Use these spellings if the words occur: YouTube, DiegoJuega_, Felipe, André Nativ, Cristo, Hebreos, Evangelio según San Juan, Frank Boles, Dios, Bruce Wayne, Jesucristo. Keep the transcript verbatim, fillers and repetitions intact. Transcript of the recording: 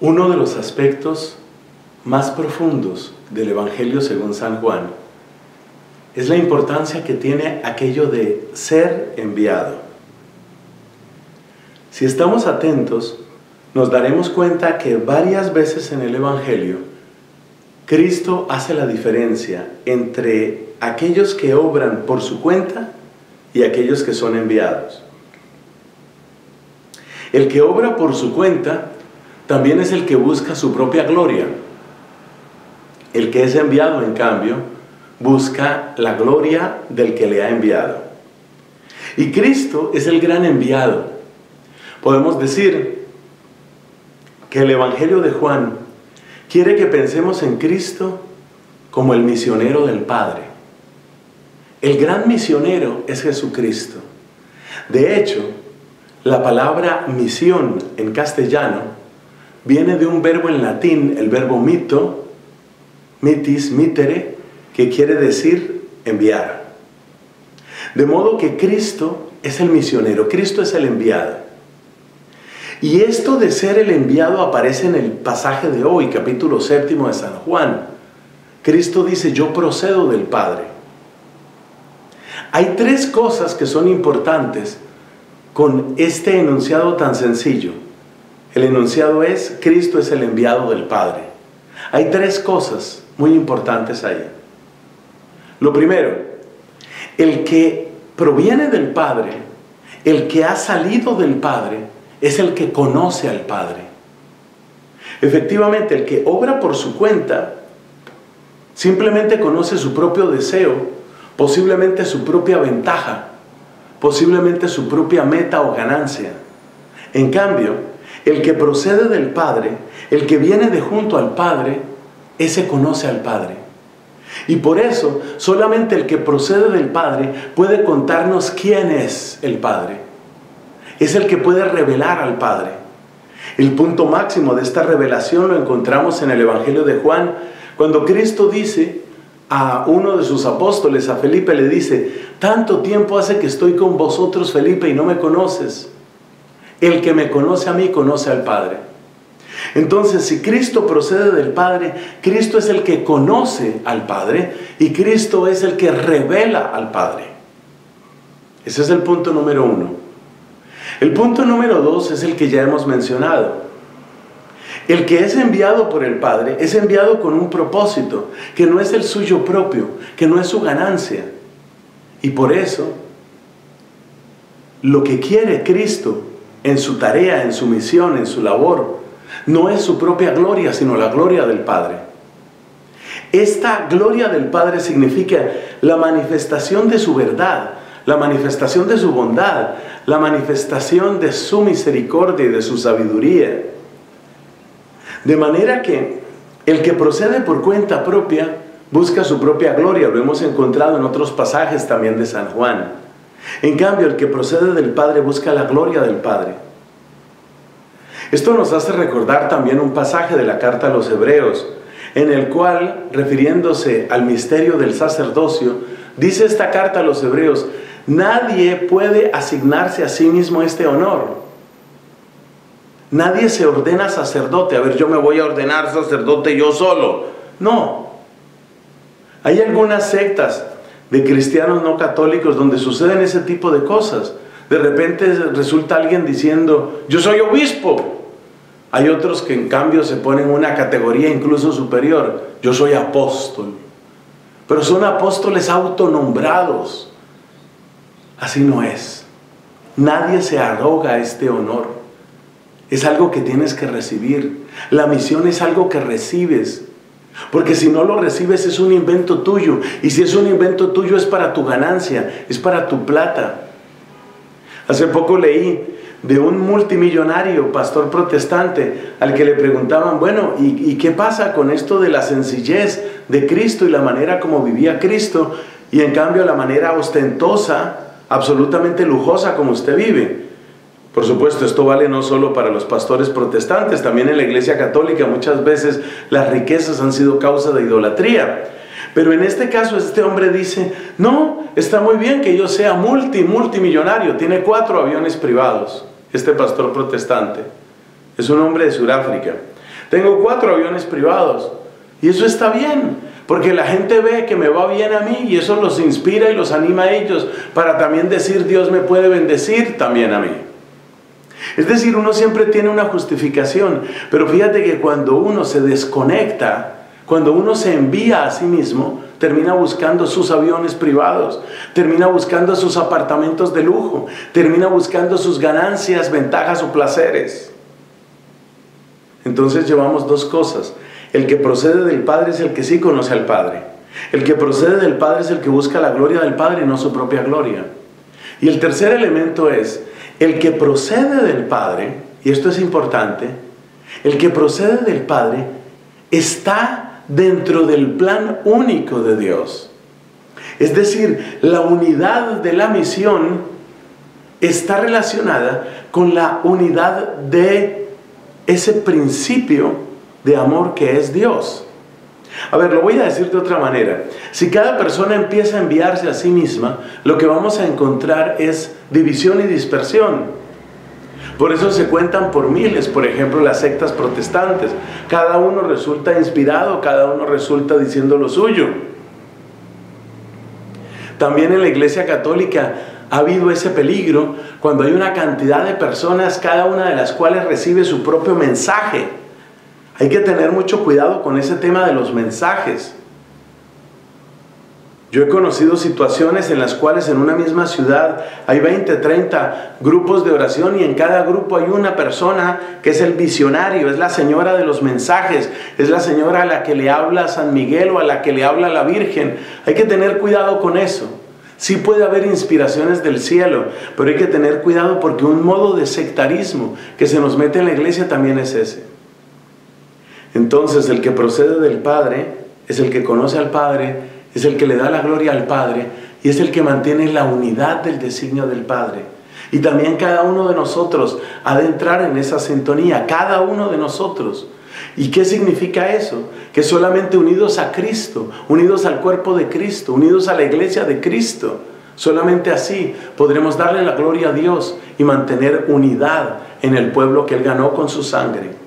Uno de los aspectos más profundos del Evangelio según San Juan es la importancia que tiene aquello de ser enviado. Si estamos atentos, nos daremos cuenta que varias veces en el Evangelio, Cristo hace la diferencia entre aquellos que obran por su cuenta y aquellos que son enviados. El que obra por su cuenta también es el que busca su propia gloria. El que es enviado, en cambio, busca la gloria del que le ha enviado. Y Cristo es el gran enviado. Podemos decir que el Evangelio de Juan quiere que pensemos en Cristo como el misionero del Padre. El gran misionero es Jesucristo. De hecho, la palabra misión en castellano viene de un verbo en latín, el verbo mito, mitis, mitere, que quiere decir enviar. De modo que Cristo es el misionero, Cristo es el enviado. Y esto de ser el enviado aparece en el pasaje de hoy, capítulo séptimo de San Juan. Cristo dice, yo procedo del Padre. Hay tres cosas que son importantes con este enunciado tan sencillo. El enunciado es, Cristo es el enviado del Padre. Hay tres cosas muy importantes ahí. Lo primero, el que proviene del Padre, el que ha salido del Padre, es el que conoce al Padre. Efectivamente, el que obra por su cuenta, simplemente conoce su propio deseo, posiblemente su propia ventaja, posiblemente su propia meta o ganancia. En cambio, el que procede del Padre, el que viene de junto al Padre, ese conoce al Padre. Y por eso, solamente el que procede del Padre puede contarnos quién es el Padre. Es el que puede revelar al Padre. El punto máximo de esta revelación lo encontramos en el Evangelio de Juan, cuando Cristo dice a uno de sus apóstoles, a Felipe, le dice, «Tanto tiempo hace que estoy con vosotros, Felipe, y no me conoces». El que me conoce a mí, conoce al Padre. Entonces, si Cristo procede del Padre, Cristo es el que conoce al Padre y Cristo es el que revela al Padre. Ese es el punto número uno. El punto número dos es el que ya hemos mencionado. El que es enviado por el Padre es enviado con un propósito que no es el suyo propio, que no es su ganancia. Y por eso, lo que quiere Cristo en su tarea, en su misión, en su labor, no es su propia gloria, sino la gloria del Padre. Esta gloria del Padre significa la manifestación de su verdad, la manifestación de su bondad, la manifestación de su misericordia y de su sabiduría. De manera que el que procede por cuenta propia busca su propia gloria, lo hemos encontrado en otros pasajes también de San Juan. En cambio, el que procede del Padre busca la gloria del Padre. Esto nos hace recordar también un pasaje de la carta a los Hebreos, en el cual, refiriéndose al misterio del sacerdocio, dice esta carta a los Hebreos, nadie puede asignarse a sí mismo este honor. Nadie se ordena sacerdote. A ver, yo me voy a ordenar sacerdote yo solo. No. Hay algunas sectas de cristianos no católicos donde suceden ese tipo de cosas. De repente resulta alguien diciendo, yo soy obispo. Hay otros que en cambio se ponen una categoría incluso superior, yo soy apóstol. Pero son apóstoles autonombrados. Así no es. Nadie se arroga este honor. Es algo que tienes que recibir. La misión es algo que recibes. Porque si no lo recibes es un invento tuyo. Y si es un invento tuyo es para tu ganancia, es para tu plata. Hace poco leí de un multimillonario pastor protestante al que le preguntaban, bueno, ¿y, y qué pasa con esto de la sencillez de Cristo y la manera como vivía Cristo? Y en cambio la manera ostentosa, absolutamente lujosa como usted vive. Por supuesto, esto vale no solo para los pastores protestantes, también en la Iglesia Católica muchas veces las riquezas han sido causa de idolatría. Pero en este caso este hombre dice, no, está muy bien que yo sea multi, multimillonario, tiene cuatro aviones privados, este pastor protestante. Es un hombre de Sudáfrica. Tengo cuatro aviones privados. Y eso está bien, porque la gente ve que me va bien a mí y eso los inspira y los anima a ellos para también decir, Dios me puede bendecir también a mí. Es decir, uno siempre tiene una justificación, pero fíjate que cuando uno se desconecta, cuando uno se envía a sí mismo, termina buscando sus aviones privados, termina buscando sus apartamentos de lujo, termina buscando sus ganancias, ventajas o placeres. Entonces llevamos dos cosas. El que procede del Padre es el que sí conoce al Padre. El que procede del Padre es el que busca la gloria del Padre, no su propia gloria. Y el tercer elemento es, el que procede del Padre, y esto es importante, el que procede del Padre está dentro del plan único de Dios. Es decir, la unidad de la misión está relacionada con la unidad de ese principio de amor que es Dios. A ver, lo voy a decir de otra manera. Si cada persona empieza a enviarse a sí misma, lo que vamos a encontrar es división y dispersión. Por eso se cuentan por miles, por ejemplo, las sectas protestantes. Cada uno resulta inspirado, cada uno resulta diciendo lo suyo. También en la Iglesia Católica ha habido ese peligro cuando hay una cantidad de personas, cada una de las cuales recibe su propio mensaje. Hay que tener mucho cuidado con ese tema de los mensajes. Yo he conocido situaciones en las cuales en una misma ciudad hay veinte, treinta grupos de oración y en cada grupo hay una persona que es el visionario, es la señora de los mensajes, es la señora a la que le habla San Miguel o a la que le habla la Virgen. Hay que tener cuidado con eso. Sí puede haber inspiraciones del cielo, pero hay que tener cuidado porque un modo de sectarismo que se nos mete en la iglesia también es ese. Entonces, el que procede del Padre es el que conoce al Padre, es el que le da la gloria al Padre y es el que mantiene la unidad del designio del Padre. Y también cada uno de nosotros ha de entrar en esa sintonía, cada uno de nosotros. ¿Y qué significa eso? Que solamente unidos a Cristo, unidos al cuerpo de Cristo, unidos a la iglesia de Cristo, solamente así podremos darle la gloria a Dios y mantener unidad en el pueblo que Él ganó con su sangre.